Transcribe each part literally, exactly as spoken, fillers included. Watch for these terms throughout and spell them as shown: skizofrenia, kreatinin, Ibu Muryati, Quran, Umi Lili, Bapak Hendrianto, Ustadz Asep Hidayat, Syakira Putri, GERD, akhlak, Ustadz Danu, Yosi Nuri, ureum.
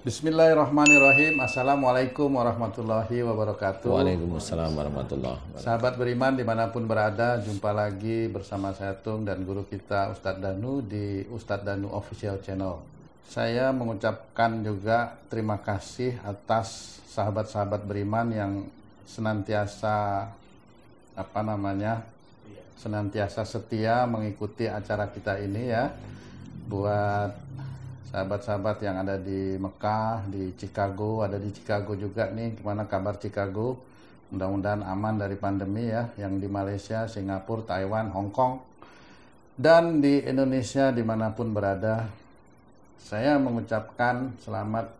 Bismillahirrahmanirrahim. Assalamualaikum warahmatullahi wabarakatuh. Waalaikumsalam warahmatullahi wabarakatuh. Sahabat beriman dimanapun berada, jumpa lagi bersama saya Tung dan guru kita Ustadz Danu di Ustadz Danu Official Channel. Saya mengucapkan juga terima kasih atas sahabat-sahabat beriman yang senantiasa apa namanya senantiasa setia mengikuti acara kita ini ya. Buat sahabat-sahabat yang ada di Mekah, di Chicago, ada di Chicago juga nih, gimana kabar Chicago? Mudah-mudahan aman dari pandemi ya. Yang di Malaysia, Singapura, Taiwan, Hong Kong, dan di Indonesia dimanapun berada, saya mengucapkan selamat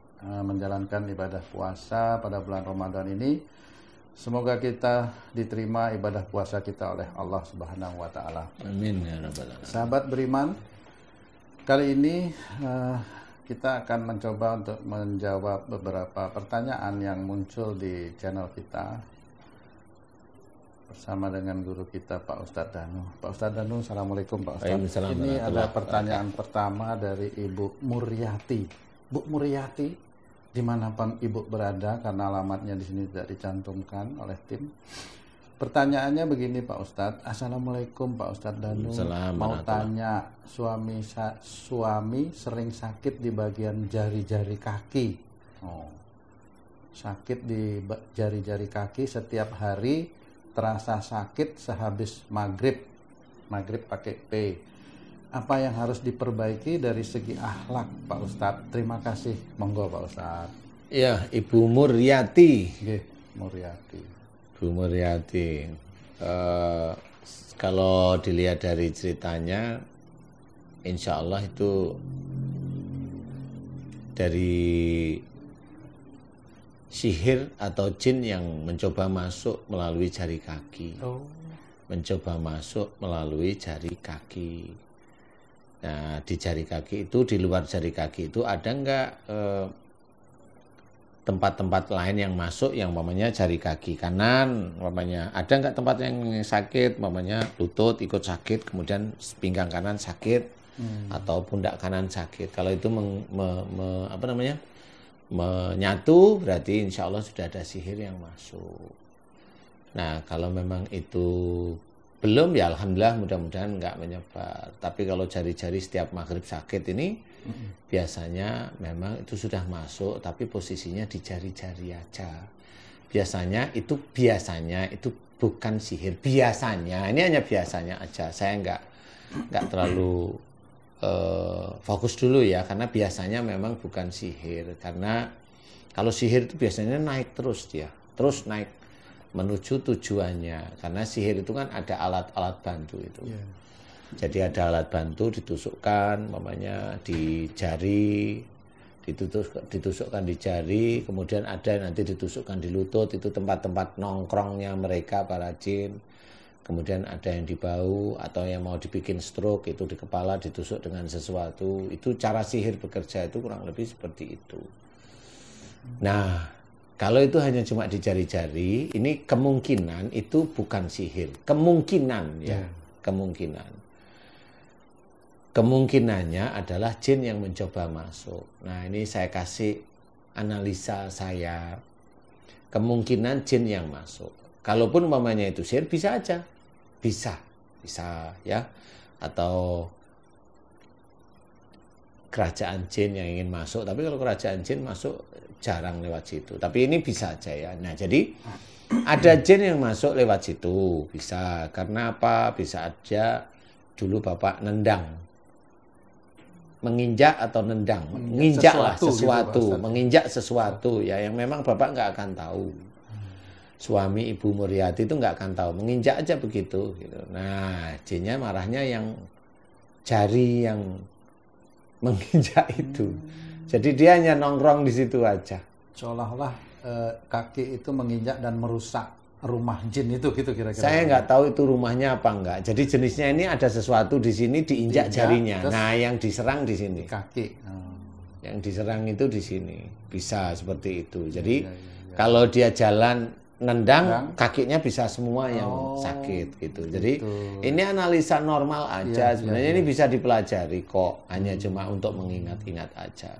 menjalankan ibadah puasa pada bulan Ramadan ini. Semoga kita diterima ibadah puasa kita oleh Allah Subhanahu wa taala. Amin ya rabbal alamin. Sahabat beriman, kali ini uh, kita akan mencoba untuk menjawab beberapa pertanyaan yang muncul di channel kita bersama dengan guru kita Pak Ustadz Danu. Pak Ustadz Danu, assalamualaikum Pak Ustadz. Ini ada pertanyaan pertama dari Ibu Muryati. Bu Muryati, di mana Ibu berada karena alamatnya di sini tidak dicantumkan oleh tim. Pertanyaannya begini Pak Ustadz, assalamualaikum Pak Ustadz Danu. Salam, mau tanya, suami suami sering sakit di bagian jari-jari kaki. Oh, sakit di jari-jari kaki setiap hari, terasa sakit sehabis maghrib, maghrib pakai P. Apa yang harus diperbaiki dari segi akhlak Pak Ustadz? Terima kasih, monggo Pak Ustadz. Ya, Ibu Muryati. Gih, Muryati. Bu Muryati, uh, kalau dilihat dari ceritanya, insya Allah itu dari sihir atau jin yang mencoba masuk melalui jari kaki. Oh. Mencoba masuk melalui jari kaki. Nah, di jari kaki itu, di luar jari kaki itu ada nggak Uh, tempat-tempat lain yang masuk, yang umpamanya jari kaki kanan, umpamanya ada nggak tempat yang sakit, umpamanya lutut ikut sakit, kemudian pinggang kanan sakit, hmm. atau pundak kanan sakit. Kalau itu meng, me, me, apa namanya menyatu, berarti insya Allah sudah ada sihir yang masuk. Nah, kalau memang itu belum, ya alhamdulillah, mudah-mudahan nggak menyebar. Tapi kalau jari-jari setiap maghrib sakit ini, biasanya memang itu sudah masuk, tapi posisinya di jari-jari aja. Biasanya itu biasanya itu bukan sihir. Biasanya ini hanya biasanya aja. Saya nggak nggak terlalu uh, fokus dulu ya, karena biasanya memang bukan sihir. Karena kalau sihir itu biasanya naik terus dia, terus naik menuju tujuannya. Karena sihir itu kan ada alat-alat bantu itu. Yeah. Jadi ada alat bantu ditusukkan, namanya di jari, ditutusuk, ditusukkan di jari, kemudian ada nanti ditusukkan di lutut, itu tempat-tempat nongkrongnya mereka para jin. Kemudian ada yang dibau atau yang mau dibikin stroke itu di kepala ditusuk dengan sesuatu. Itu cara sihir bekerja itu kurang lebih seperti itu. Nah, kalau itu hanya cuma di jari-jari, ini kemungkinan itu bukan sihir. Kemungkinan ya, ya. kemungkinan. Kemungkinannya adalah jin yang mencoba masuk. Nah, ini saya kasih analisa saya. Kemungkinan jin yang masuk. Kalaupun umpamanya itu sihir, bisa aja. Bisa. Bisa, ya. Atau kerajaan jin yang ingin masuk. Tapi kalau kerajaan jin masuk, jarang lewat situ. Tapi ini bisa aja ya. Nah, jadi ada jin yang masuk lewat situ. Bisa. Karena apa? Bisa aja dulu Bapak nendang. Menginjak atau nendang, menginjak lah sesuatu, sesuatu. Gitu, menginjak sesuatu ya yang memang Bapak nggak akan tahu. Suami Ibu Muryati itu nggak akan tahu, menginjak aja begitu. Gitu. Nah, jinnya marahnya yang jari yang menginjak itu. Hmm. Jadi dia hanya nongkrong di situ aja. Seolah-olah e, kaki itu menginjak dan merusak rumah jin itu, gitu kira-kira. Saya nggak tahu itu rumahnya apa enggak. Jadi jenisnya ini ada sesuatu di sini diinjak, diinjak jarinya. Nah, yang diserang di sini. Kaki. Hmm. Yang diserang itu di sini. Bisa seperti itu. Jadi ya, ya, ya. kalau dia jalan nendang, nendang kakinya bisa semua yang oh, sakit gitu. Jadi gitu, ini analisa normal aja ya, sebenarnya ya, ini ya, bisa dipelajari kok, hanya hmm, cuma untuk mengingat-ingat aja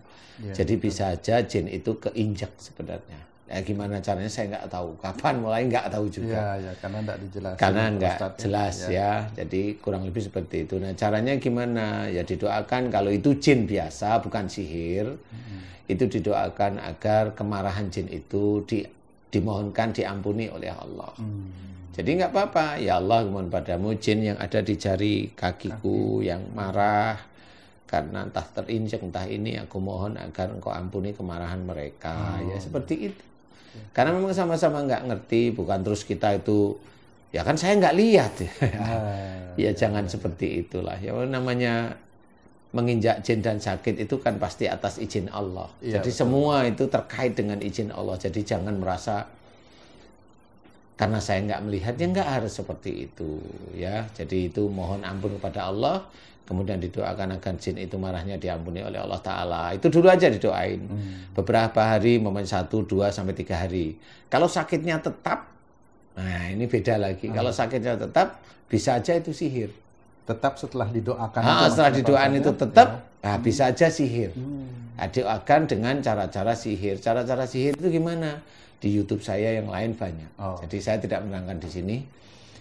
ya. Jadi ya, bisa aja jin itu keinjak sebenarnya. Ya, gimana caranya saya nggak tahu, kapan mulai nggak tahu juga. Ya, ya, karena nggak dijelaskan. Karena nggak jelas ya, ya, jadi kurang lebih seperti itu. Nah caranya gimana? Ya didoakan kalau itu jin biasa, bukan sihir, hmm, itu didoakan agar kemarahan jin itu di, dimohonkan diampuni oleh Allah. Hmm. Jadi nggak apa-apa, ya Allah mohon padamu jin yang ada di jari kakiku kaki, yang marah karena entah terinjak entah ini, aku mohon agar engkau ampuni kemarahan mereka. Oh. Ya seperti itu. Karena memang sama-sama nggak ngerti, bukan terus kita itu, ya kan saya nggak lihat. Ah, ya, ya jangan ya, seperti itulah. Ya namanya menginjak jin dan sakit itu kan pasti atas izin Allah. Ya, jadi betul, semua itu terkait dengan izin Allah. Jadi jangan merasa karena saya nggak melihat, ya nggak harus seperti itu. Ya, jadi itu mohon ampun kepada Allah. Kemudian didoakan agar jin itu marahnya diampuni oleh Allah Ta'ala. Itu dulu aja didoain. Hmm. Beberapa hari, momen satu, dua, sampai tiga hari. Kalau sakitnya tetap, nah ini beda lagi. Hmm. Kalau sakitnya tetap, bisa aja itu sihir. Tetap setelah didoakan? Nah, setelah didoakan itu tetap, ya, nah, bisa aja sihir. Hmm. Nah, didoakan dengan cara-cara sihir. Cara-cara sihir itu gimana? Di YouTube saya yang lain banyak. Oh. Jadi saya tidak menerangkan di sini.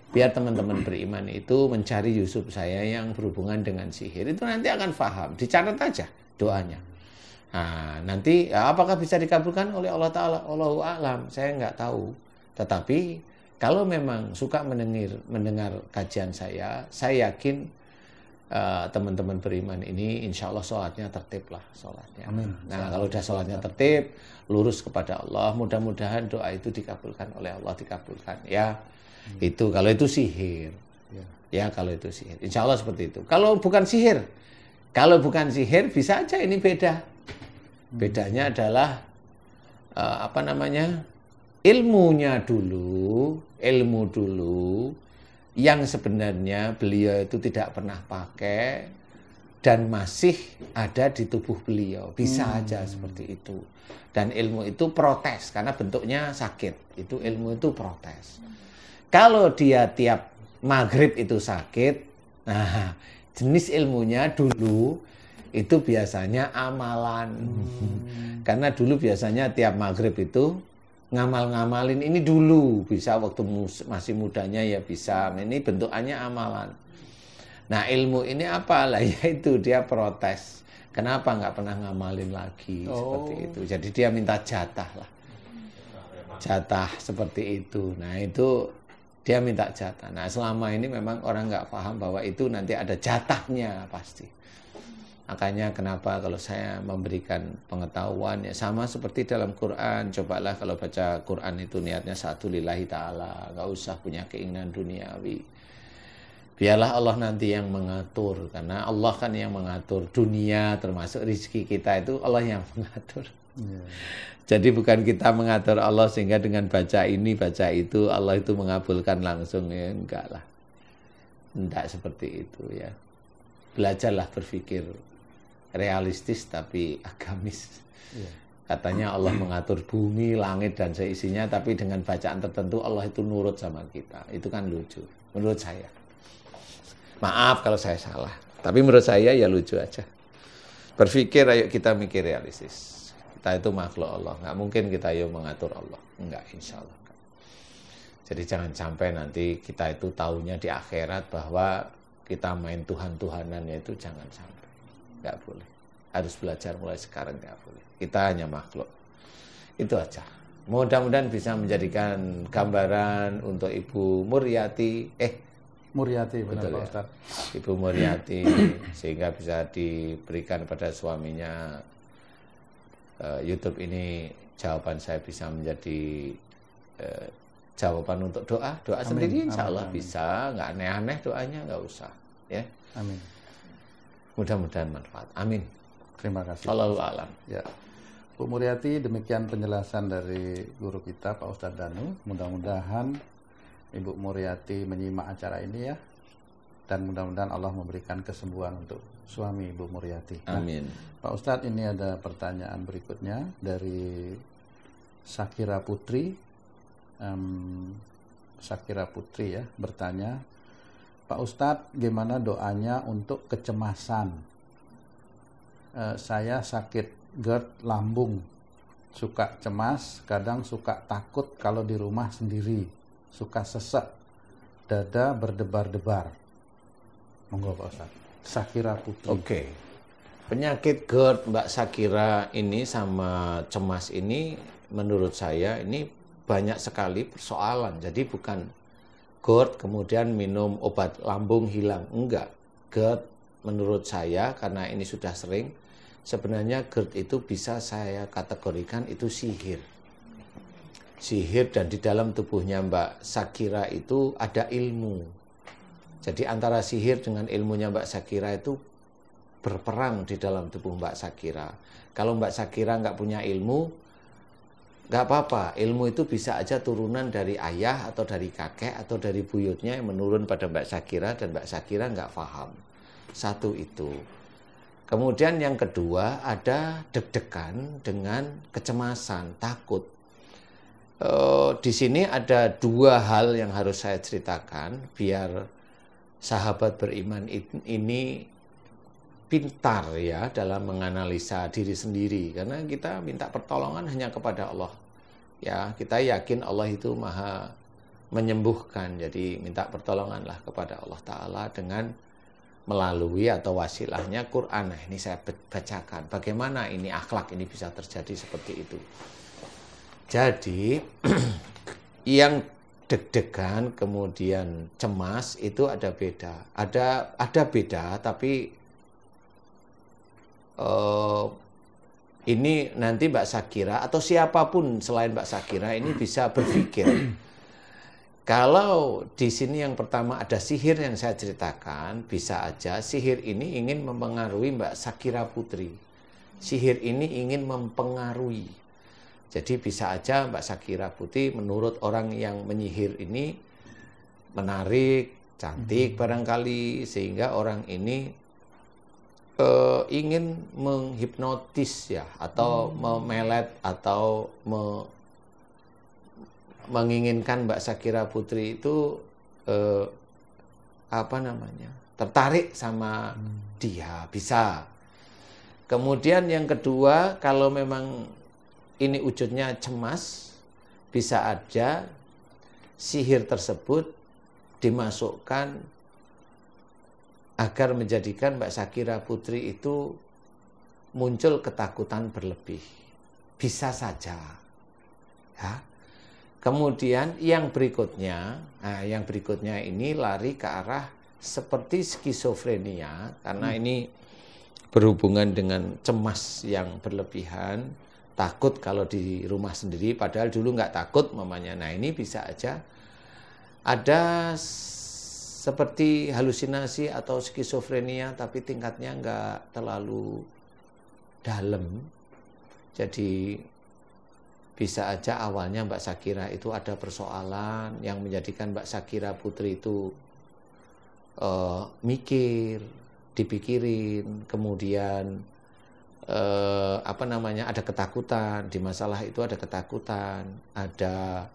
Biar teman-teman beriman itu mencari Yusuf saya yang berhubungan dengan sihir. Itu nanti akan paham. Dicatat aja doanya. Nah, nanti ya, apakah bisa dikabulkan oleh Allah Ta'ala? Allahu a'lam. Saya nggak tahu. Tetapi kalau memang suka mendengar, mendengar kajian saya, saya yakin uh, teman-teman beriman ini insya Allah sholatnya tertib lah. Sholatnya. Amin. Nah, kalau sudah sholatnya tertib, lurus kepada Allah, mudah-mudahan doa itu dikabulkan oleh Allah. Dikabulkan. Ya. Itu kalau itu sihir ya, ya kalau itu sihir insya Allah seperti itu. Kalau bukan sihir, kalau bukan sihir bisa aja ini beda. Bedanya adalah uh, apa namanya ilmunya dulu, ilmu dulu yang sebenarnya beliau itu tidak pernah pakai dan masih ada di tubuh beliau, bisa hmm, aja seperti itu. Dan ilmu itu protes karena bentuknya sakit, itu ilmu itu protes. Kalau dia tiap maghrib itu sakit, nah jenis ilmunya dulu itu biasanya amalan. Hmm. Karena dulu biasanya tiap maghrib itu ngamal-ngamalin. Ini dulu bisa waktu masih mudanya ya bisa. Ini bentukannya amalan. Nah ilmu ini apalah, yaitu dia protes. Kenapa nggak pernah ngamalin lagi oh, seperti itu. Jadi dia minta jatah lah. Jatah seperti itu. Nah itu... dia minta jatah. Nah selama ini memang orang nggak paham bahwa itu nanti ada jatahnya pasti. Makanya kenapa kalau saya memberikan pengetahuan ya sama seperti dalam Quran. Cobalah kalau baca Quran itu niatnya satu lillahi ta'ala. Nggak usah punya keinginan duniawi. Biarlah Allah nanti yang mengatur. Karena Allah kan yang mengatur dunia termasuk rezeki kita itu Allah yang mengatur. Ya. Jadi bukan kita mengatur Allah sehingga dengan baca ini baca itu Allah itu mengabulkan langsung ya, enggak lah, enggak seperti itu ya. Belajarlah berpikir realistis tapi agamis ya. Katanya Allah mengatur bumi, langit dan seisinya, tapi dengan bacaan tertentu Allah itu nurut sama kita. Itu kan lucu menurut saya. Maaf kalau saya salah, tapi menurut saya ya lucu aja. Berpikir, ayo kita mikir realistis. Kita itu makhluk Allah, nggak mungkin kita yuk mengatur Allah, enggak, insya Allah. Jadi jangan sampai nanti kita itu tahunya di akhirat bahwa kita main Tuhan-Tuhanan, yaitu jangan sampai, nggak boleh. Harus belajar mulai sekarang, nggak boleh. Kita hanya makhluk, itu aja. Mudah-mudahan bisa menjadikan gambaran untuk Ibu Muryati, eh Muryati betul benar, ya, Ustaz. Ibu Muryati sehingga bisa diberikan pada suaminya. YouTube ini jawaban saya bisa menjadi eh, jawaban untuk doa. Doa amin, sendiri insya Allah amin, bisa. Nggak aneh-aneh doanya, nggak usah. Ya. Amin. Mudah-mudahan manfaat. Amin. Terima kasih. Wallahu a'lam. Ya. Bu Muryati, demikian penjelasan dari guru kita Pak Ustadz Danu. Mudah-mudahan Ibu Muryati menyimak acara ini ya. Dan mudah-mudahan Allah memberikan kesembuhan untuk suami Ibu Muryati. Amin. Nah, Pak Ustadz, ini ada pertanyaan berikutnya dari Syakira Putri. um, Syakira Putri ya, bertanya, Pak Ustadz, gimana doanya untuk kecemasan? E, saya sakit GERD lambung, suka cemas, kadang suka takut kalau di rumah sendiri, suka sesek, dada berdebar-debar. Monggo Pak Ustadz. Syakira Putri. Oke, okay. Penyakit GERD Mbak Syakira ini sama cemas ini, menurut saya ini banyak sekali persoalan. Jadi bukan GERD kemudian minum obat lambung hilang, enggak. GERD menurut saya, karena ini sudah sering, sebenarnya GERD itu bisa saya kategorikan itu sihir. Sihir, dan di dalam tubuhnya Mbak Syakira itu ada ilmu. Jadi antara sihir dengan ilmunya Mbak Syakira itu berperang di dalam tubuh Mbak Syakira. Kalau Mbak Syakira nggak punya ilmu, nggak apa-apa, ilmu itu bisa aja turunan dari ayah atau dari kakek atau dari buyutnya yang menurun pada Mbak Syakira, dan Mbak Syakira nggak paham. Satu itu. Kemudian yang kedua, ada deg-degan dengan kecemasan, takut. E, di sini ada dua hal yang harus saya ceritakan biar sahabat beriman ini pintar ya dalam menganalisa diri sendiri, karena kita minta pertolongan hanya kepada Allah. Ya, kita yakin Allah itu Maha menyembuhkan, jadi minta pertolonganlah kepada Allah Ta'ala dengan melalui atau wasilahnya Quran. Nah, ini saya bacakan bagaimana ini akhlak ini bisa terjadi seperti itu. Jadi yang deg-degan kemudian cemas itu ada beda, ada ada beda, tapi Uh, ini nanti Mbak Syakira atau siapapun selain Mbak Syakira ini bisa berpikir. Kalau di sini yang pertama ada sihir yang saya ceritakan, bisa aja sihir ini ingin mempengaruhi Mbak Syakira Putri. Sihir ini ingin mempengaruhi. Jadi bisa aja Mbak Syakira Putri menurut orang yang menyihir ini menarik, cantik barangkali, sehingga orang ini Uh, ingin menghipnotis ya, atau hmm. memelet atau me, menginginkan Mbak Syakira Putri itu uh, apa namanya tertarik sama hmm. dia, bisa. Kemudian yang kedua, kalau memang ini wujudnya cemas, bisa aja sihir tersebut dimasukkan agar menjadikan Mbak Syakira Putri itu muncul ketakutan berlebih. Bisa saja. Ya. Kemudian yang berikutnya, nah yang berikutnya ini lari ke arah seperti skizofrenia, karena hmm. ini berhubungan dengan cemas yang berlebihan, takut kalau di rumah sendiri, padahal dulu nggak takut mamanya. Nah ini bisa aja ada seperti halusinasi atau skizofrenia, tapi tingkatnya nggak terlalu dalam. Jadi bisa aja awalnya Mbak Syakira itu ada persoalan yang menjadikan Mbak Syakira Putri itu uh, mikir, dipikirin, kemudian uh, apa namanya ada ketakutan, di masalah itu ada ketakutan, ada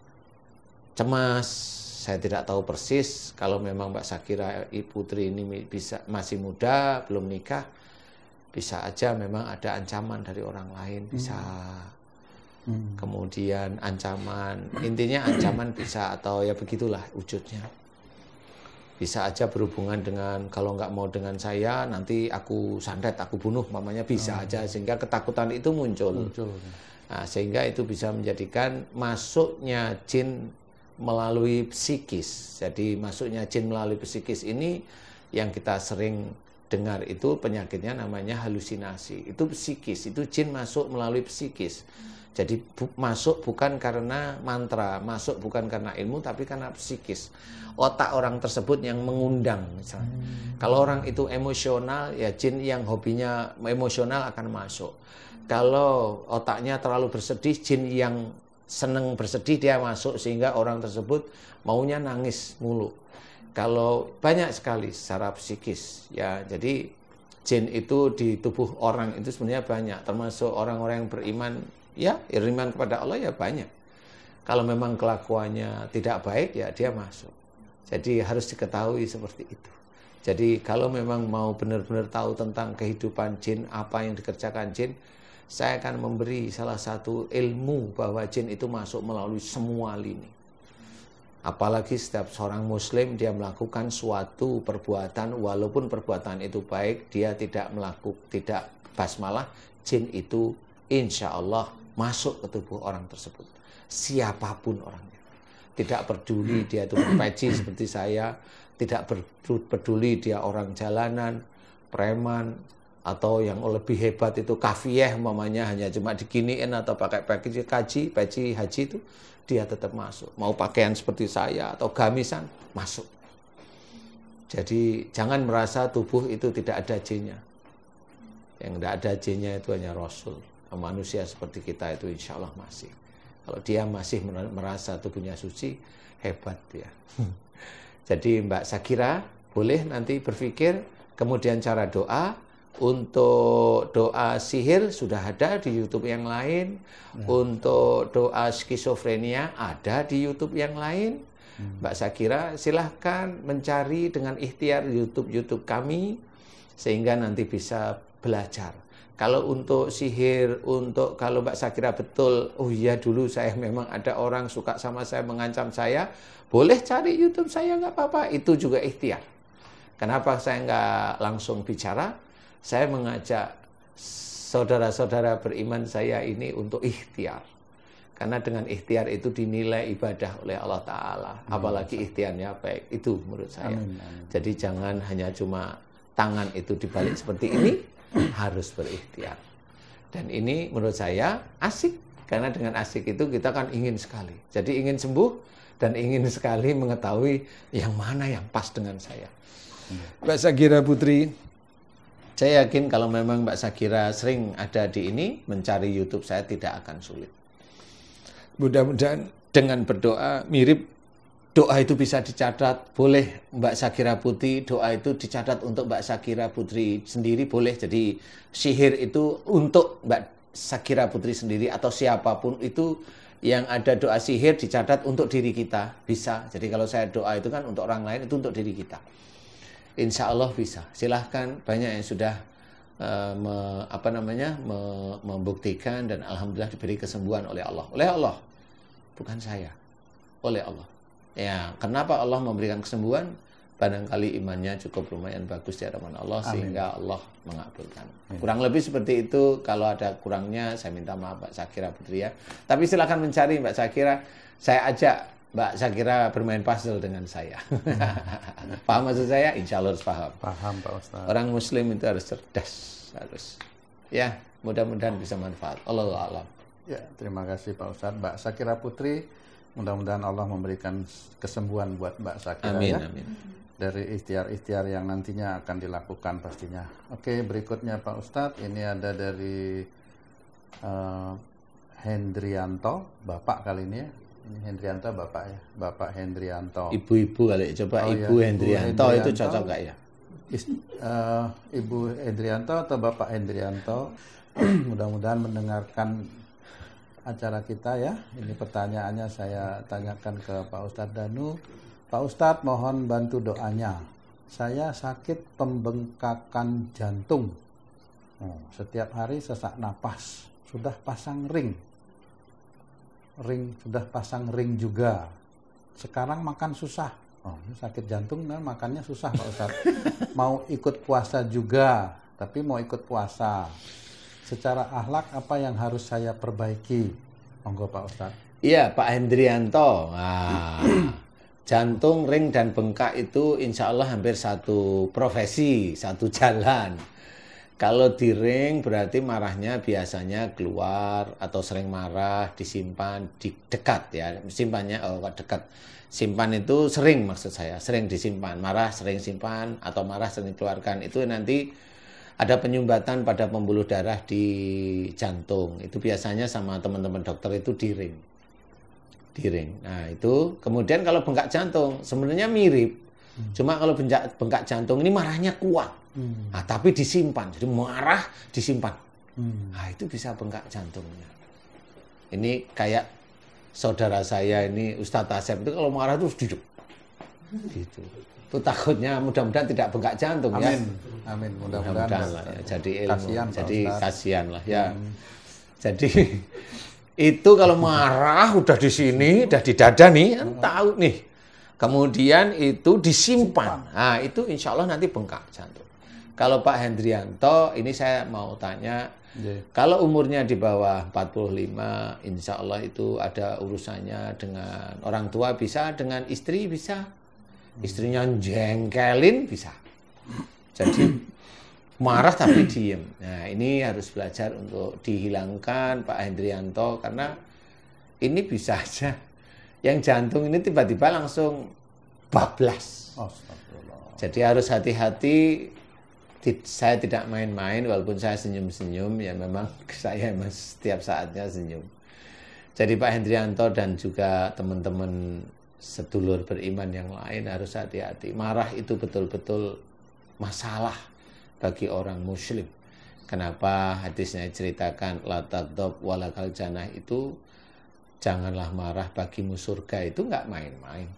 cemas. Saya tidak tahu persis kalau memang Mbak Syakira Putri ini bisa, masih muda, belum nikah, bisa aja memang ada ancaman dari orang lain, bisa. Hmm. Kemudian ancaman, intinya ancaman bisa, atau ya begitulah wujudnya. Bisa aja berhubungan dengan, kalau nggak mau dengan saya, nanti aku sandet, aku bunuh, mamanya bisa oh. aja, sehingga ketakutan itu muncul. muncul. Nah, sehingga itu bisa menjadikan masuknya jin melalui psikis. Jadi masuknya jin melalui psikis ini yang kita sering dengar itu penyakitnya namanya halusinasi. Itu psikis, itu jin masuk melalui psikis. Jadi bu- masuk bukan karena mantra, masuk bukan karena ilmu, tapi karena psikis. Otak orang tersebut yang mengundang misalnya. Hmm. Kalau orang itu emosional, ya jin yang hobinya emosional akan masuk. Kalau otaknya terlalu bersedih, jin yang seneng bersedih dia masuk, sehingga orang tersebut maunya nangis mulu. Kalau banyak sekali secara psikis ya, jadi jin itu di tubuh orang itu sebenarnya banyak, termasuk orang-orang yang beriman ya, beriman kepada Allah ya banyak. Kalau memang kelakuannya tidak baik, ya dia masuk. Jadi harus diketahui seperti itu. Jadi kalau memang mau benar-benar tahu tentang kehidupan jin, apa yang dikerjakan jin, saya akan memberi salah satu ilmu bahwa jin itu masuk melalui semua lini. Apalagi setiap seorang muslim dia melakukan suatu perbuatan, walaupun perbuatan itu baik, dia tidak melakukan, tidak basmalah, jin itu insya Allah masuk ke tubuh orang tersebut. Siapapun orangnya. Tidak peduli dia itu peci seperti saya, tidak peduli dia orang jalanan, preman, atau yang lebih hebat itu kafiyah mamanya hanya cuma diginiin atau pakai peci kaji, peci haji itu dia tetap masuk. Mau pakaian seperti saya atau gamisan masuk. Jadi jangan merasa tubuh itu tidak ada jinnya. Yang tidak ada jinnya itu hanya Rasul. Manusia seperti kita itu insya Allah masih. Kalau dia masih merasa tubuhnya suci, hebat dia. Jadi Mbak Syakira boleh nanti berpikir, kemudian cara doa. Untuk doa sihir sudah ada di YouTube yang lain. Hmm. Untuk doa skizofrenia ada di YouTube yang lain. Hmm. Mbak Syakira silahkan mencari dengan ikhtiar YouTube-YouTube kami, sehingga nanti bisa belajar. Kalau untuk sihir, untuk kalau Mbak Syakira betul, oh iya dulu saya memang ada orang suka sama saya, mengancam saya, boleh cari YouTube saya, nggak apa-apa. Itu juga ikhtiar. Kenapa saya nggak langsung bicara? Saya mengajak saudara-saudara beriman saya ini untuk ikhtiar. Karena dengan ikhtiar itu dinilai ibadah oleh Allah Ta'ala. Apalagi ikhtiarnya baik. Itu menurut saya. Amin, amin. Jadi jangan hanya cuma tangan itu dibalik seperti ini, harus berikhtiar. Dan ini menurut saya asik. Karena dengan asik itu kita kan ingin sekali. Jadi ingin sembuh dan ingin sekali mengetahui yang mana yang pas dengan saya. Mbak Syakira Putri, saya yakin kalau memang Mbak Syakira sering ada di ini, mencari YouTube saya tidak akan sulit. Mudah-mudahan dengan berdoa mirip, doa itu bisa dicatat. Boleh Mbak Syakira Putri, doa itu dicatat untuk Mbak Syakira Putri sendiri boleh. Jadi sihir itu untuk Mbak Syakira Putri sendiri atau siapapun itu yang ada doa sihir dicatat untuk diri kita. Bisa. Jadi kalau saya doa itu kan untuk orang lain, itu untuk diri kita. Insya Allah bisa. Silahkan, banyak yang sudah uh, me, apa namanya me, membuktikan dan alhamdulillah diberi kesembuhan oleh Allah. Oleh Allah, bukan saya. Oleh Allah. Ya, kenapa Allah memberikan kesembuhan? Barangkali imannya cukup lumayan bagus di hadapan Allah. Amin. Sehingga Allah mengabulkan. Amin. Kurang lebih seperti itu. Kalau ada kurangnya, saya minta maaf Mbak Syakira Putri ya. Tapi silahkan mencari Mbak Syakira. Saya ajak Mbak Syakira bermain puzzle dengan saya. Paham maksud saya? Insya Allah harus paham. Paham Pak Ustaz. Orang muslim itu harus cerdas, harus. Ya, mudah-mudahan bisa manfaat. Allahu a'lam. Ya, terima kasih Pak Ustaz. Mbak Syakira Putri, mudah-mudahan Allah memberikan kesembuhan buat Mbak Syakira. Amin, ya. Amin. Dari ikhtiar-ikhtiar yang nantinya akan dilakukan pastinya. Oke, berikutnya Pak Ustaz, ini ada dari uh, Hendrianto, Bapak kali ini ya. Ini Hendrianto Bapak ya, Bapak Hendrianto. Ibu-ibu kali, coba oh, Ibu ya. Hendrianto itu cocok nggak ya? Is, uh, Ibu Hendrianto atau Bapak Hendrianto, mudah-mudahan mendengarkan acara kita ya. Ini pertanyaannya saya tanyakan ke Pak Ustadz Danu. Pak Ustadz mohon bantu doanya. Saya sakit pembengkakan jantung. Oh, setiap hari sesak napas, sudah pasang ring. Ring sudah pasang ring juga. Sekarang makan susah. Oh, sakit jantung dan makannya susah Pak Ustaz. Mau ikut puasa juga, tapi mau ikut puasa. Secara akhlak apa yang harus saya perbaiki? Monggo Pak Ustaz. Iya Pak Hendrianto. Nah, jantung, ring dan bengkak itu insya Allah hampir satu profesi, satu jalan. Kalau di ring berarti marahnya biasanya keluar atau sering marah, disimpan, di dekat ya. Simpannya, oh dekat. Simpan itu sering maksud saya, sering disimpan. Marah sering simpan atau marah sering keluarkan. Itu nanti ada penyumbatan pada pembuluh darah di jantung. Itu biasanya sama teman-teman dokter itu di ring. Di ring. Nah itu, kemudian kalau bengkak jantung sebenarnya mirip. Hmm. Cuma kalau bengkak, bengkak jantung ini marahnya kuat. Nah, tapi disimpan, jadi marah disimpan. Nah, itu bisa bengkak jantungnya. Ini kayak saudara saya ini Ustadz Asep itu kalau marah tuh duduk gitu. Itu takutnya mudah-mudahan tidak bengkak jantung. Amin. Ya. Amin. Mudah-mudahan mudah lah ya. Jadi ilmu, kasihan, jadi kasihan lah ya. Hmm. Jadi itu kalau marah udah di sini, udah di dada nih, kan tahu nih. Kemudian itu disimpan. Nah, itu insya Allah nanti bengkak jantung. Kalau Pak Hendrianto, ini saya mau tanya. Yeah. Kalau umurnya di bawah empat puluh lima, insya Allah itu ada urusannya dengan orang tua bisa, dengan istri bisa, istrinya jengkelin bisa. Jadi marah tapi diem. Nah ini harus belajar untuk dihilangkan Pak Hendrianto, karena ini bisa aja yang jantung ini tiba-tiba langsung bablas. Jadi harus hati-hati. Saya tidak main-main, walaupun saya senyum-senyum, ya memang saya memang setiap saatnya senyum. Jadi Pak Hendrianto dan juga teman-teman sedulur beriman yang lain harus hati-hati. Marah itu betul-betul masalah bagi orang muslim. Kenapa hadisnya ceritakan la taghdab walakal janah, itu janganlah marah bagimu surga, itu nggak main-main.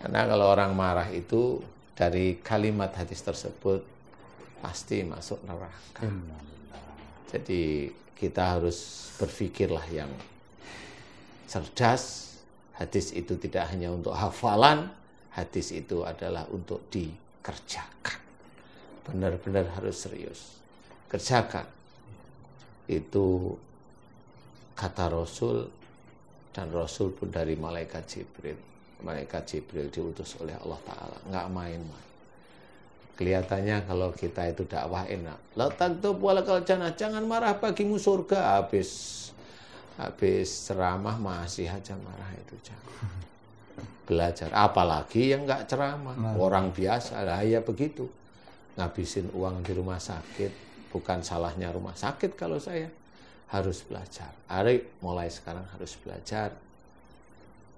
Karena kalau orang marah itu dari kalimat hadis tersebut pasti masuk neraka. Hmm. Jadi kita harus berpikirlah yang cerdas. Hadis itu tidak hanya untuk hafalan, hadis itu adalah untuk dikerjakan. Benar-benar harus serius. Kerjakan. Itu kata Rasul, dan Rasul pun dari malaikat Jibril. Malaikat Jibril diutus oleh Allah Ta'ala. Nggak main-main. Kelihatannya kalau kita itu dakwah enak. La taghdab walakal janah, jangan marah bagimu surga. Habis habis ceramah masih aja marah, itu jangan. Belajar, apalagi yang enggak ceramah, nah, orang biasa lah ya begitu. Ngabisin uang di rumah sakit, bukan salahnya rumah sakit kalau saya. Harus belajar. Ari mulai sekarang harus belajar.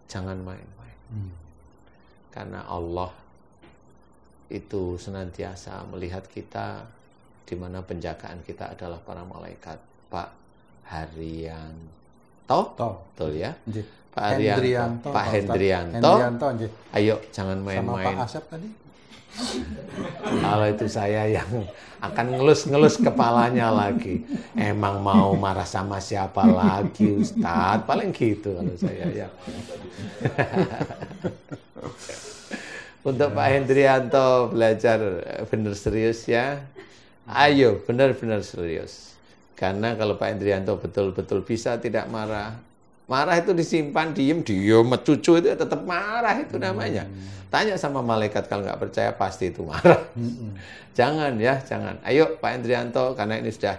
Jangan main-main. Hmm. Karena Allah itu senantiasa melihat kita, di mana penjagaan kita adalah para malaikat. Pak Haryanto, betul ya? Nji. Pak Haryanto, Pak Hendrianto. Ayo jangan main-main. Sama Pak Asep tadi. Kalau itu saya yang akan ngelus-ngelus kepalanya lagi. Emang mau marah sama siapa lagi, Ustadz? Paling gitu kalau saya ya. Untuk ya. Pak Hendrianto belajar benar serius ya. Ayo benar-benar serius. Karena kalau Pak Hendrianto betul-betul bisa tidak marah. Marah itu disimpan, diem, diem, cucu itu tetap marah, itu namanya. Hmm. Tanya sama malaikat kalau nggak percaya, pasti itu marah. Hmm. Jangan ya, jangan. Ayo Pak Hendrianto, karena ini sudah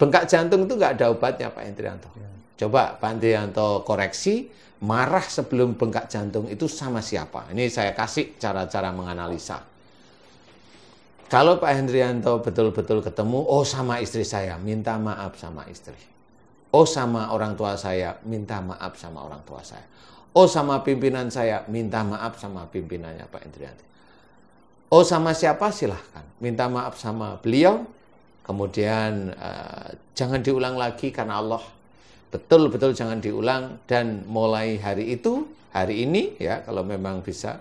bengkak jantung itu nggak ada obatnya Pak Hendrianto. Ya. Coba Pak Hendrianto koreksi. Marah sebelum bengkak jantung itu sama siapa? Ini saya kasih cara-cara menganalisa. Kalau Pak Hendrianto betul-betul ketemu, oh sama istri saya, minta maaf sama istri. Oh sama orang tua saya, minta maaf sama orang tua saya. Oh sama pimpinan saya, minta maaf sama pimpinannya Pak Hendrianto. Oh sama siapa, silahkan. Minta maaf sama beliau. Kemudian eh, jangan diulang lagi karena Allah. Betul-betul jangan diulang, dan mulai hari itu, hari ini ya kalau memang bisa,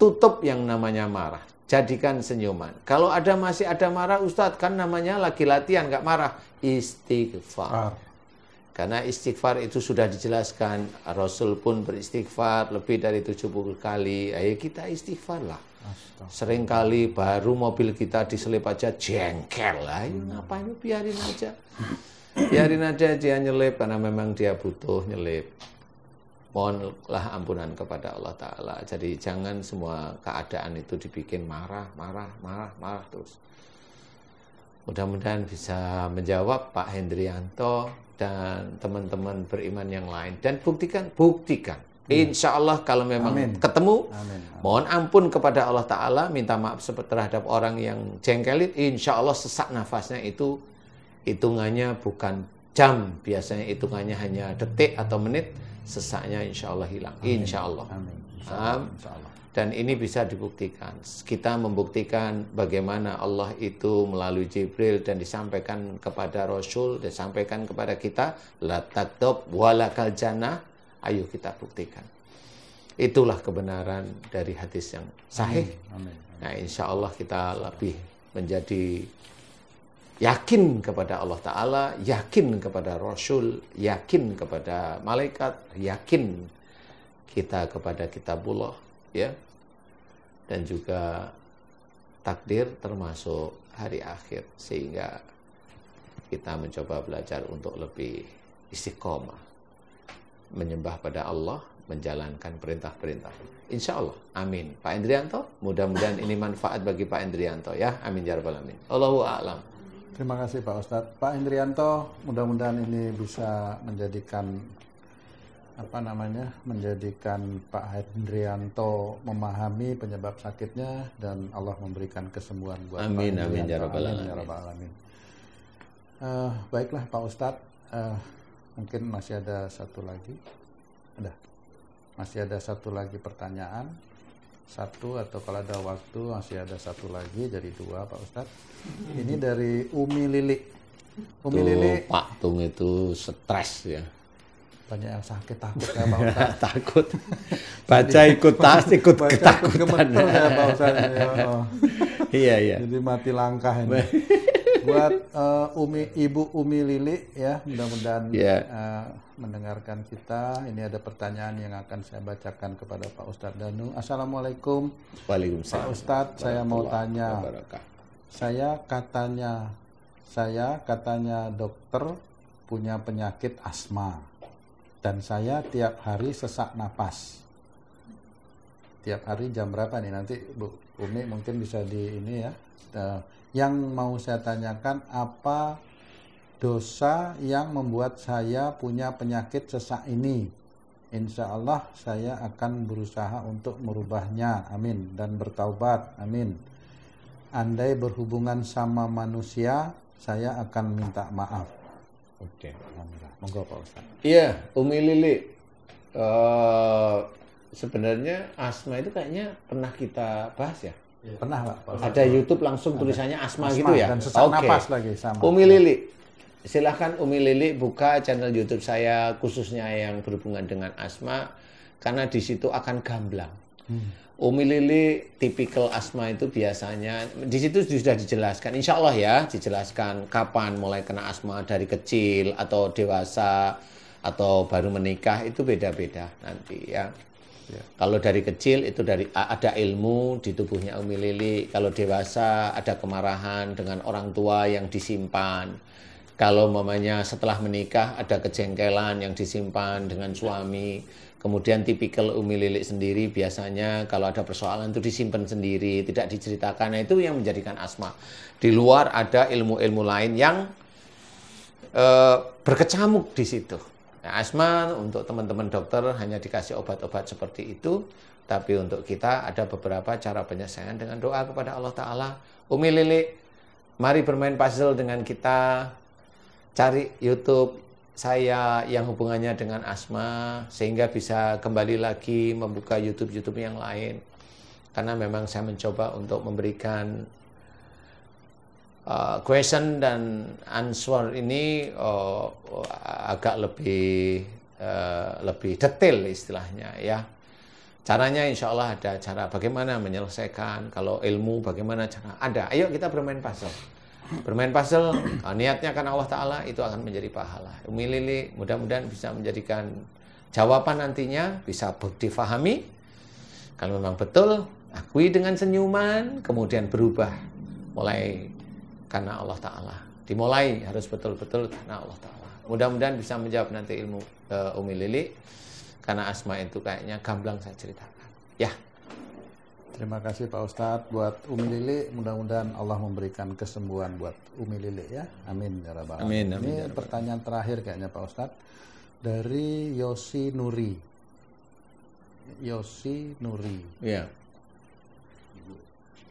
tutup yang namanya marah, jadikan senyuman. Kalau ada masih ada marah, Ustadz kan namanya lagi latihan, nggak marah, istighfar. Ah. Karena istighfar itu sudah dijelaskan, Rasul pun beristighfar lebih dari tujuh puluh kali, ayo kita istighfar lah. Seringkali baru mobil kita diselip aja, jengkel lah, ayo ngapain, biarin aja. Biarin aja dia nyelip, karena memang dia butuh nyelip. Mohonlah ampunan kepada Allah Ta'ala. Jadi jangan semua keadaan itu dibikin marah, marah, marah, marah terus. Mudah-mudahan bisa menjawab Pak Hendrianto dan teman-teman beriman yang lain. Dan buktikan, buktikan. Insya Allah kalau memang Amin. ketemu, Amin. mohon ampun kepada Allah Ta'ala. Minta maaf terhadap orang yang jengkelin. Insya Allah sesak nafasnya itu hitungannya bukan jam, biasanya hitungannya hanya detik atau menit, sesaknya insya Allah hilang. Amin. Insya Allah. Amin. Insya Allah. Insya Allah. Dan ini bisa dibuktikan. Kita membuktikan bagaimana Allah itu melalui Jibril dan disampaikan kepada Rasul, disampaikan kepada kita, la taghdab walakal janah, ayo kita buktikan. Itulah kebenaran dari hadis yang sahih. Amin. Amin. Amin. Nah, insya Allah kita lebih menjadi yakin kepada Allah Ta'ala, yakin kepada Rasul, yakin kepada malaikat, yakin kita kepada kitabullah, ya, dan juga takdir termasuk hari akhir, sehingga kita mencoba belajar untuk lebih istiqomah menyembah pada Allah, menjalankan perintah-perintah. Insya Allah, amin. Pak Hendrianto, mudah-mudahan ini manfaat bagi Pak Hendrianto, ya, amin ya rabbal alamin. Allahu a'lam. Terima kasih Pak Ustadz. Pak Hendrianto, mudah-mudahan ini bisa menjadikan apa namanya, menjadikan Pak Hendrianto memahami penyebab sakitnya dan Allah memberikan kesembuhan buat Pak Hendrianto. Amin, ya rabbal alamin. Ya rabbal alamin. Uh, baiklah Pak Ustadz, uh, mungkin masih ada satu lagi. Ada. Masih ada satu lagi pertanyaan. Satu, atau kalau ada waktu masih ada satu lagi, jadi dua Pak Ustadz. Ini dari Umi Lili. Umi tuh, Lili. Pak Tung itu stres ya. Banyak yang sakit takut ya Pak Ustadz. Takut. Baca jadi, ikut tas, ikut baca ketakutan. Ikut ya Pak Ustadz. Oh. Iya, iya. Jadi mati langkah ini. Buat uh, Umi, Ibu Umi Lili ya, mudah-mudahan yeah. uh, mendengarkan kita. Ini ada pertanyaan yang akan saya bacakan kepada Pak Ustadz Danu. Assalamualaikum. Waalaikumsalam. Pak Ustadz, saya mau tanya. Saya katanya, saya katanya dokter punya penyakit asma dan saya tiap hari sesak napas. Tiap hari jam berapa nih nanti Bu Umi mungkin bisa di ini ya. Uh, Yang mau saya tanyakan, apa dosa yang membuat saya punya penyakit sesak ini? Insya Allah saya akan berusaha untuk merubahnya, amin, dan bertaubat, amin. Andai berhubungan sama manusia, saya akan minta maaf. Oke, alhamdulillah. Monggo Pak Ustadz. Iya, Umi Lili, uh, sebenarnya asma itu kayaknya pernah kita bahas ya. Pernah Pak, Pak Ustadz. Ada YouTube langsung tulisannya asma, asma gitu ya. Dan sesak okay. napas lagi sama. Umi Lili, silahkan Umi Lili buka channel YouTube saya khususnya yang berhubungan dengan asma, karena di situ akan gamblang. Hmm. Umi Lili tipikal asma itu biasanya di situ sudah dijelaskan. Insya Allah ya dijelaskan kapan mulai kena asma, dari kecil atau dewasa atau baru menikah, itu beda-beda nanti ya. Ya. Kalau dari kecil itu dari ada ilmu di tubuhnya Umi Lili. Kalau dewasa ada kemarahan dengan orang tua yang disimpan. Kalau mamanya setelah menikah ada kejengkelan yang disimpan dengan suami. Kemudian tipikal Umi Lili sendiri biasanya kalau ada persoalan itu disimpan sendiri, tidak diceritakan. Nah, itu yang menjadikan asma. Di luar ada ilmu-ilmu lain yang eh, berkecamuk di situ. Nah, asma untuk teman-teman dokter hanya dikasih obat-obat seperti itu, tapi untuk kita ada beberapa cara penyelesaian dengan doa kepada Allah Ta'ala. Umi Lili, mari bermain puzzle dengan kita, cari YouTube saya yang hubungannya dengan asma, sehingga bisa kembali lagi membuka YouTube-YouTube yang lain, karena memang saya mencoba untuk memberikan Uh, question dan answer ini uh, agak lebih uh, lebih detail istilahnya ya. Caranya insya Allah ada cara bagaimana menyelesaikan, kalau ilmu bagaimana cara ada. Ayo kita bermain puzzle, bermain puzzle niatnya karena Allah Ta'ala, itu akan menjadi pahala. Umi Lili mudah-mudahan bisa menjadikan jawaban nantinya bisa difahami. Kalau memang betul, akui dengan senyuman, kemudian berubah mulai karena Allah Ta'ala. Dimulai harus betul-betul karena Allah Ta'ala. Mudah-mudahan bisa menjawab nanti ilmu uh, Umi Lili, karena asma itu kayaknya gamblang saya ceritakan. Ya. Terima kasih Pak Ustadz buat Umi Lili. Mudah-mudahan Allah memberikan kesembuhan buat Umi Lili ya. Amin ya rabbal alamin. Amin, amin, ini ya pertanyaan terakhir kayaknya Pak Ustadz, dari Yosi Nuri. Yosi Nuri. Iya.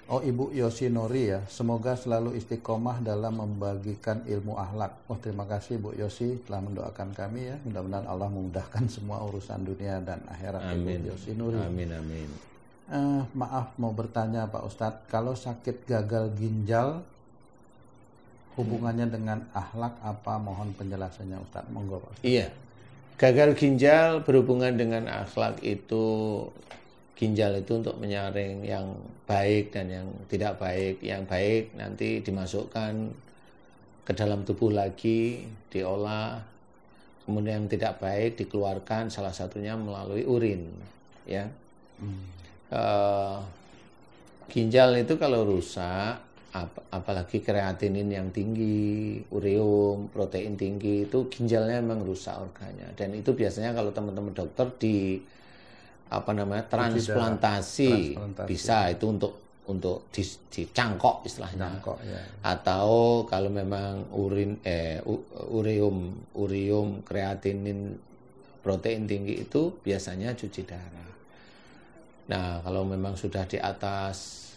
Oh, Ibu Yosi Nuri ya, semoga selalu istiqomah dalam membagikan ilmu akhlak. Oh, terima kasih Bu Yosi telah mendoakan kami ya. Mudah-mudahan Allah memudahkan semua urusan dunia dan akhirat. Amin. Ibu Yosi Nuri. Amin, amin. Uh, maaf mau bertanya Pak Ustadz, kalau sakit gagal ginjal hubungannya dengan akhlak apa? Mohon penjelasannya Ustadz. Monggo Pak Ustadz. Iya. Gagal ginjal berhubungan dengan akhlak itu, ginjal itu untuk menyaring yang baik dan yang tidak baik. Yang baik nanti dimasukkan ke dalam tubuh lagi, diolah. Kemudian yang tidak baik dikeluarkan, salah satunya melalui urin. Ya, hmm. e, ginjal itu kalau rusak, ap, apalagi kreatinin yang tinggi, ureum, protein tinggi, itu ginjalnya memang rusak organnya. Dan itu biasanya kalau teman-teman dokter di apa namanya transplantasi, transplantasi bisa itu untuk untuk dicangkok istilahnya, cangkok, ya. Atau kalau memang urin eh ureum ureum kreatinin protein tinggi itu biasanya cuci darah. Nah kalau memang sudah di atas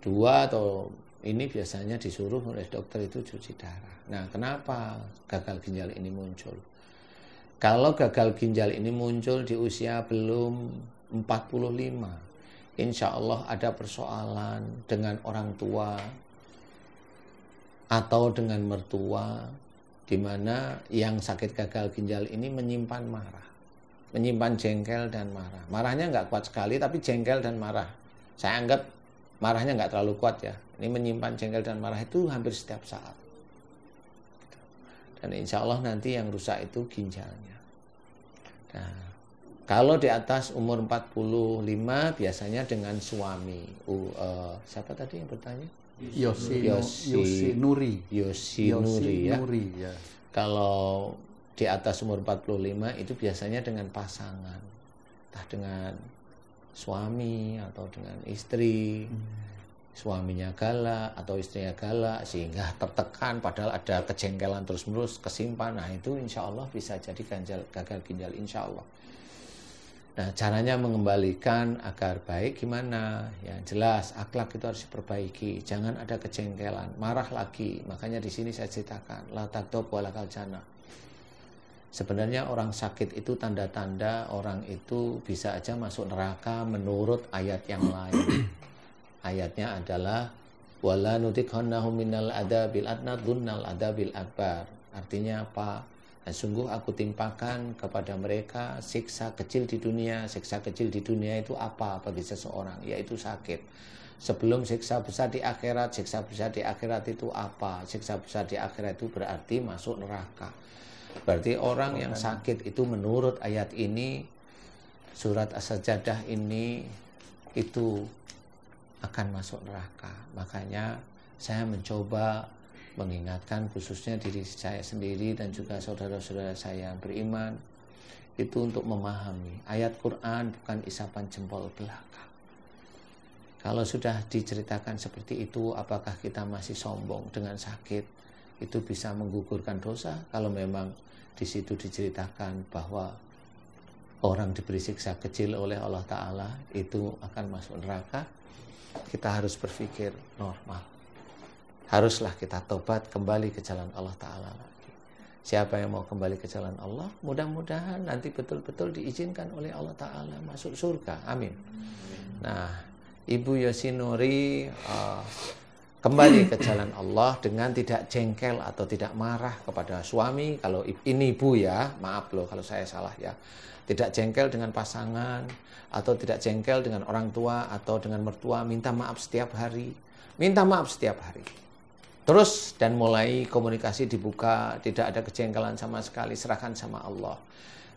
dua atau ini biasanya disuruh oleh dokter itu cuci darah. Nah kenapa gagal ginjal ini muncul? Kalau gagal ginjal ini muncul di usia belum empat puluh lima, insya Allah ada persoalan dengan orang tua atau dengan mertua, di mana yang sakit gagal ginjal ini menyimpan marah, menyimpan jengkel dan marah. Marahnya nggak kuat sekali, tapi jengkel dan marah. Saya anggap marahnya nggak terlalu kuat ya. Ini menyimpan jengkel dan marah itu hampir setiap saat. Dan insya Allah nanti yang rusak itu ginjalnya. Nah, kalau di atas umur empat puluh lima biasanya dengan suami. Uh, uh, siapa tadi yang bertanya? Yosi, Yosi, Yosi Nuri. Yosi, Yosi Nuri, ya. Nuri ya. Kalau di atas umur empat puluh lima itu biasanya dengan pasangan, entah dengan suami atau dengan istri. Hmm. Suaminya galak atau istrinya galak sehingga tertekan, padahal ada kejengkelan terus-menerus kesimpan. Nah itu insya Allah bisa jadi ganjal, gagal ginjal insya Allah. Nah caranya mengembalikan agar baik gimana? Ya jelas akhlak itu harus diperbaiki. Jangan ada kejengkelan, marah lagi. Makanya di sini saya ceritakan la taqtob walakal jana. Sebenarnya orang sakit itu tanda-tanda orang itu bisa aja masuk neraka menurut ayat yang lain. Ayatnya adalah wala nutikhannahum minal adabil adna dunnal adabil akbar. Artinya apa? Nah, sungguh aku timpakan kepada mereka siksa kecil di dunia. Siksa kecil di dunia itu apa bagi seseorang? Yaitu sakit. Sebelum siksa besar di akhirat, siksa besar di akhirat itu apa? Siksa besar di akhirat itu berarti masuk neraka. Berarti orang yang sakit itu menurut ayat ini, surat As-Sajdah ini, itu akan masuk neraka. Makanya saya mencoba mengingatkan khususnya diri saya sendiri dan juga saudara-saudara saya yang beriman itu untuk memahami ayat Quran bukan isapan jempol belaka. Kalau sudah diceritakan seperti itu, apakah kita masih sombong dengan sakit? Itu bisa menggugurkan dosa. Kalau memang di situ diceritakan bahwa orang diberi siksa kecil oleh Allah Ta'ala itu akan masuk neraka, kita harus berpikir normal. Haruslah kita tobat kembali ke jalan Allah Ta'ala lagi. Siapa yang mau kembali ke jalan Allah, mudah-mudahan nanti betul-betul diizinkan oleh Allah Ta'ala masuk surga. Amin. Nah, Ibu Yosi Nuri uh, kembali ke jalan Allah dengan tidak jengkel atau tidak marah kepada suami. Kalau ini ibu ya, maaf loh kalau saya salah ya. Tidak jengkel dengan pasangan, atau tidak jengkel dengan orang tua, atau dengan mertua. Minta maaf setiap hari. Minta maaf setiap hari. Terus dan mulai komunikasi dibuka, tidak ada kejengkelan sama sekali, serahkan sama Allah.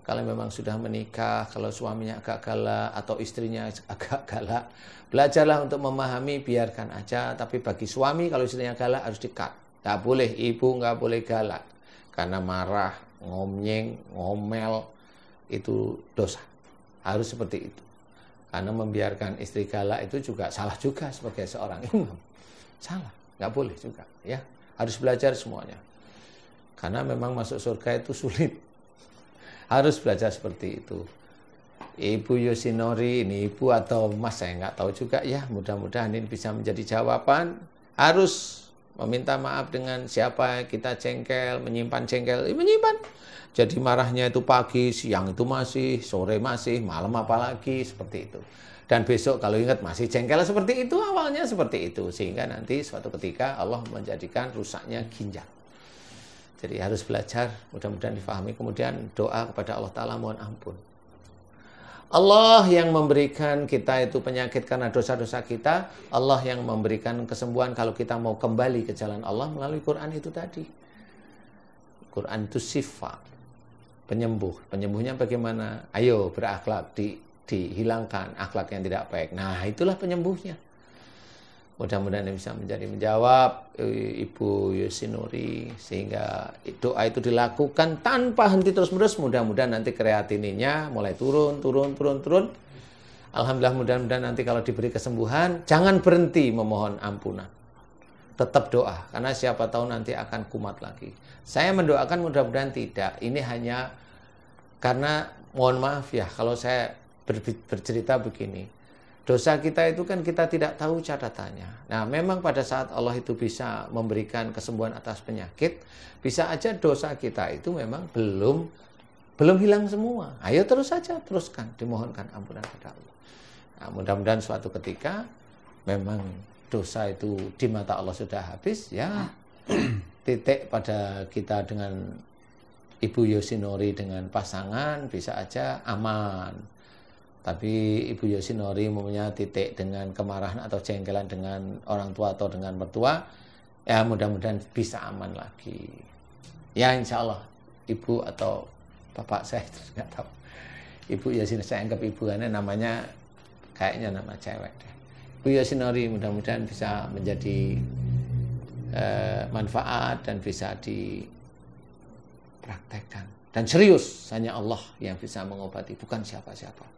Kalau memang sudah menikah, kalau suaminya agak galak, atau istrinya agak galak, belajarlah untuk memahami, biarkan aja. Tapi bagi suami, kalau istrinya galak harus di-cut. Nggak boleh, ibu nggak boleh galak. Karena marah, ngomnyeng, ngomel, itu dosa. Harus seperti itu. Karena membiarkan istri galak itu juga salah juga sebagai seorang imam. Salah, nggak boleh juga, ya. Harus belajar semuanya. Karena memang masuk surga itu sulit. Harus belajar seperti itu. Ibu Yosi Nuri, ini ibu atau mas saya nggak tahu juga ya. Mudah-mudahan ini bisa menjadi jawaban. Harus meminta maaf dengan siapa kita jengkel, menyimpan jengkel, menyimpan. Jadi marahnya itu pagi, siang itu masih, sore masih, malam apalagi, seperti itu. Dan besok kalau ingat masih jengkel seperti itu, awalnya seperti itu. Sehingga nanti suatu ketika Allah menjadikan rusaknya ginjal. Jadi harus belajar, mudah-mudahan difahami. Kemudian doa kepada Allah Ta'ala, mohon ampun. Allah yang memberikan kita itu penyakit karena dosa-dosa kita. Allah yang memberikan kesembuhan kalau kita mau kembali ke jalan Allah melalui Quran itu tadi. Quran itu syifa, penyembuh. Penyembuhnya bagaimana? Ayo berakhlak, di, dihilangkan akhlak yang tidak baik. Nah, itulah penyembuhnya. Mudah-mudahan bisa menjadi menjawab Ibu Yosi Nuri, sehingga doa itu dilakukan tanpa henti terus-menerus. Mudah-mudahan nanti kreatininya mulai turun, turun, turun, turun. Alhamdulillah, mudah-mudahan nanti kalau diberi kesembuhan, jangan berhenti memohon ampunan. Tetap doa, karena siapa tahu nanti akan kumat lagi. Saya mendoakan mudah-mudahan tidak. Ini hanya karena mohon maaf ya kalau saya ber bercerita begini. Dosa kita itu kan kita tidak tahu catatannya. Nah, memang pada saat Allah itu bisa memberikan kesembuhan atas penyakit, bisa aja dosa kita itu memang belum belum hilang semua. Ayo terus saja, teruskan, dimohonkan ampunan kepada Allah. Nah, mudah-mudahan suatu ketika memang dosa itu di mata Allah sudah habis, ya titik pada kita dengan Ibu Yosi Nuri dengan pasangan, bisa aja aman. Tapi Ibu Yosi Nuri mempunyai titik dengan kemarahan atau jengkelan dengan orang tua atau dengan mertua, ya mudah-mudahan bisa aman lagi. Ya insya Allah, Ibu atau Bapak saya itu nggak tahu. Ibu Yosi Nuri, saya anggap Ibu karena namanya kayaknya nama cewek. Ibu Yosi Nuri mudah-mudahan bisa menjadi eh, manfaat dan bisa dipraktekkan. Dan serius, hanya Allah yang bisa mengobati, bukan siapa-siapa.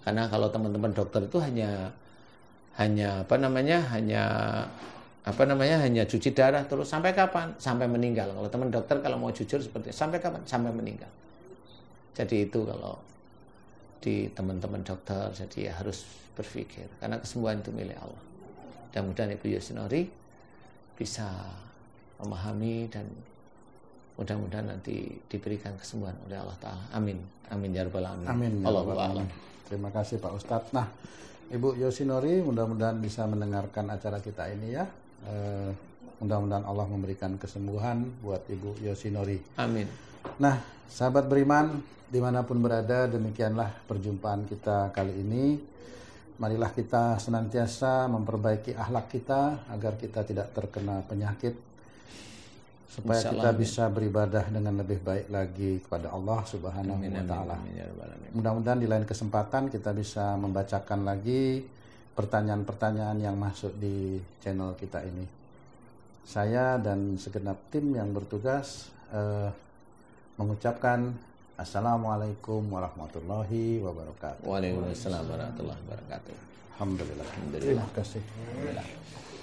Karena kalau teman-teman dokter itu hanya hanya apa namanya hanya apa namanya hanya cuci darah terus sampai kapan? Sampai meninggal. Kalau teman dokter kalau mau jujur seperti sampai kapan? Sampai meninggal. Jadi itu kalau di teman-teman dokter, jadi harus berpikir karena kesembuhan itu milik Allah. Mudah-mudahan Ibu Yosi Nuri bisa memahami dan mudah-mudahan nanti diberikan kesembuhan oleh Allah Taala. Amin. Amin ya rabbal alamin. Amin. Allahu a'lam. Terima kasih Pak Ustadz. Nah, Ibu Yosi Nuri mudah-mudahan bisa mendengarkan acara kita ini ya. E, mudah-mudahan Allah memberikan kesembuhan buat Ibu Yosi Nuri. Amin. Nah, sahabat beriman dimanapun berada, demikianlah perjumpaan kita kali ini. Marilah kita senantiasa memperbaiki akhlak kita agar kita tidak terkena penyakit. Supaya Insya kita Allah, bisa beribadah dengan lebih baik lagi kepada Allah Subhanahu wa Ta'ala. Mudah-mudahan di lain kesempatan kita bisa membacakan lagi pertanyaan-pertanyaan yang masuk di channel kita ini. Saya dan segenap tim yang bertugas eh, mengucapkan Assalamualaikum warahmatullahi wabarakatuh. Waalaikumsalam warahmatullahi wabarakatuh. Alhamdulillah. Alhamdulillah. Terima kasih. Alhamdulillah.